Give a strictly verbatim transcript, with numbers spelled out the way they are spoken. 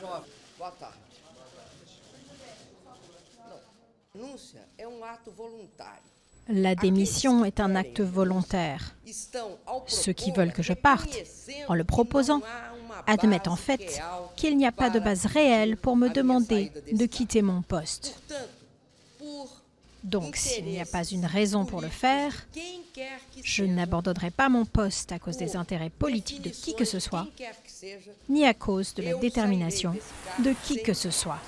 jovem. Boa tarde. La démission est un acte volontaire. Ceux qui veulent que je parte, en le proposant, admettent en fait qu'il n'y a pas de base réelle pour me demander de quitter mon poste. Donc, s'il n'y a pas une raison pour le faire, je n'abandonnerai pas mon poste à cause des intérêts politiques de qui que ce soit, ni à cause de la détermination de qui que ce soit.